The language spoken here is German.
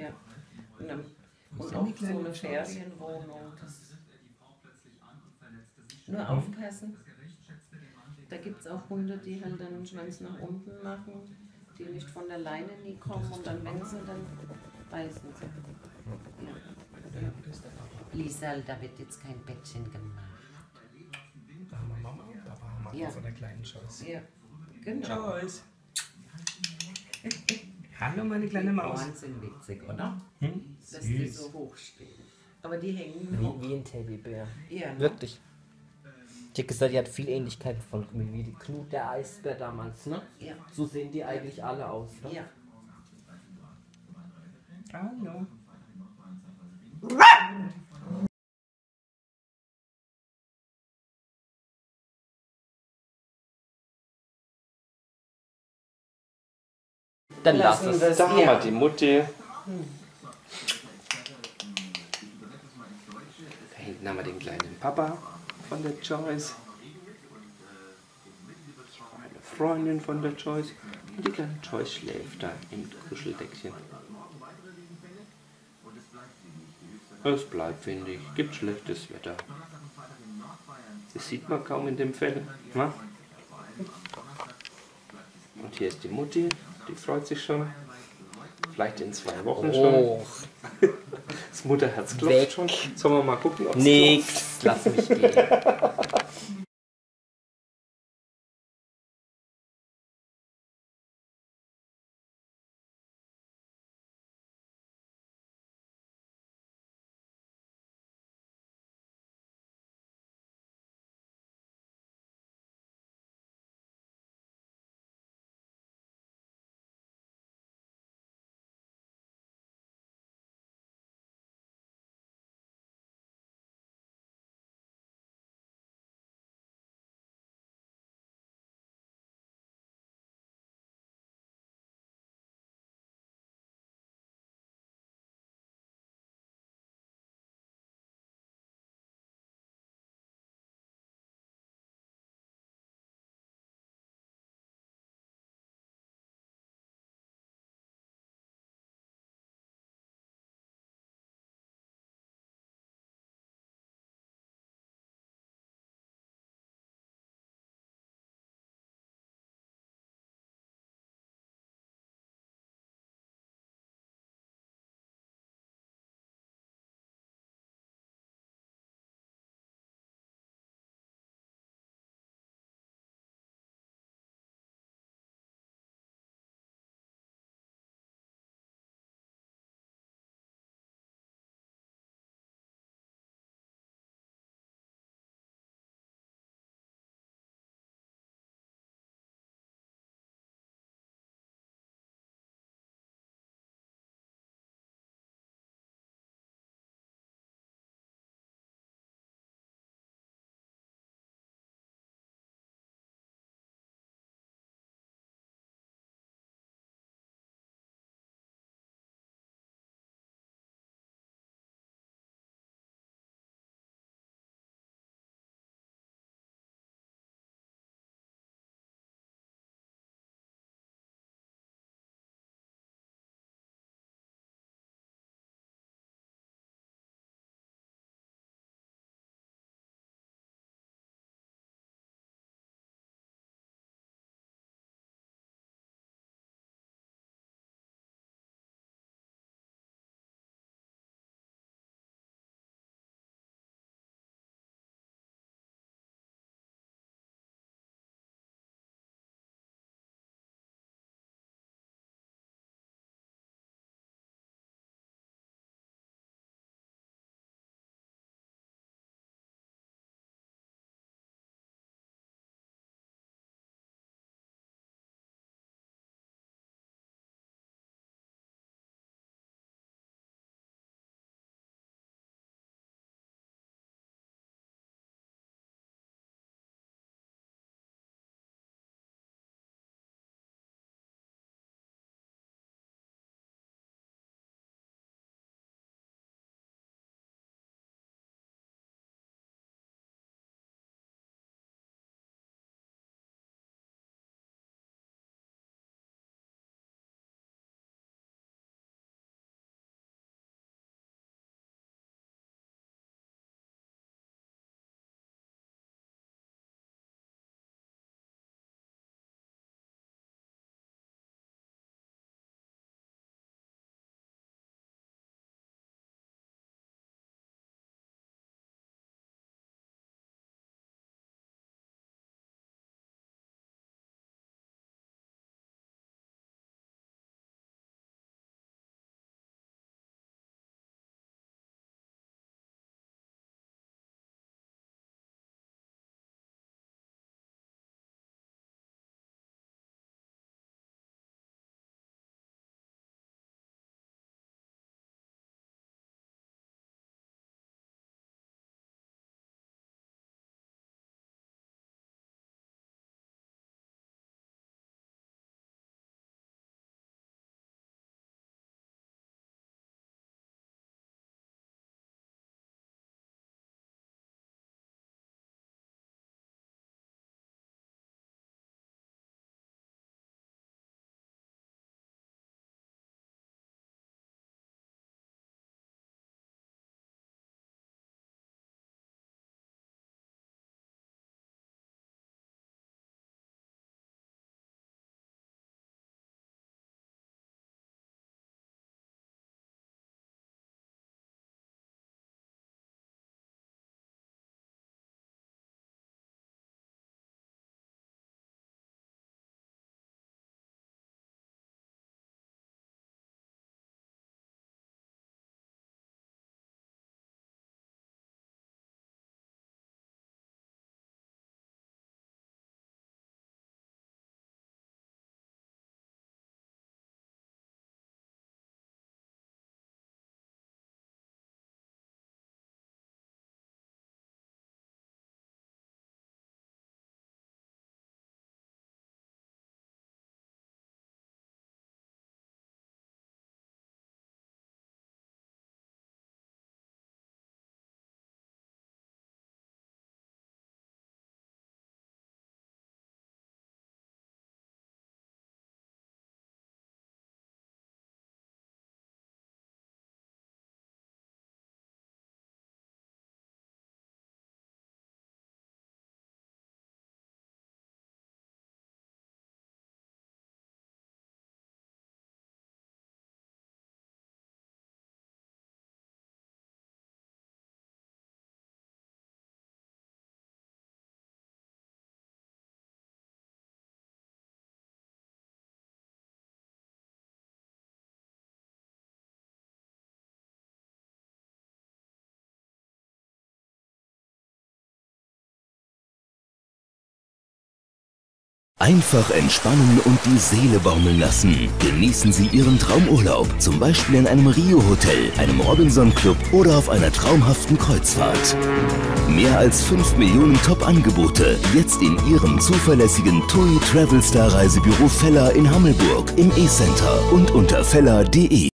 Ja. Und auch so eine Ferienwohnung. Nur aufpassen. Da gibt es auch Hunde, die halt dann den Schwanz nach unten machen, die nicht von der Leine nie kommen und dann, wenn sie dann beißen sie. Ja. Ja. Liesal, da wird jetzt kein Bettchen gemacht. Da haben wir Mama und Papa haben wir von der kleinen Joyce. Ja, genau. Joyce. Hallo meine kleine Maus. Wahnsinn witzig, oder? Hm? Dass die so hoch stehen. Aber die hängen hoch. Wie ein Teddybär. Ja. Wirklich. Ich habe gesagt, die hat viel Ähnlichkeit von wie die Knut, der Eisbär damals, ne? Ja. So sehen die eigentlich alle aus, ne? Ja. Hallo. Dann lass uns das. Da haben wir die Mutti. Da hinten haben wir den kleinen Papa von der Joyce. Meine Freundin von der Joyce. Und die kleine Joyce schläft da im Kuscheldeckchen. Es bleibt, finde ich. Gibt schlechtes Wetter. Das sieht man kaum in dem Fell. Na? Und hier ist die Mutti. Die freut sich schon. Vielleicht in 2 Wochen schon. Das Mutterherz klopft schon. Sollen wir mal gucken, ob es klopft? Lass mich gehen. Einfach entspannen und die Seele baumeln lassen. Genießen Sie Ihren Traumurlaub, zum Beispiel in einem Rio-Hotel, einem Robinson-Club oder auf einer traumhaften Kreuzfahrt. Mehr als 5 Millionen Top-Angebote, jetzt in Ihrem zuverlässigen TUI Travel Star Reisebüro Fella in Hammelburg, im E-Center und unter fella.de.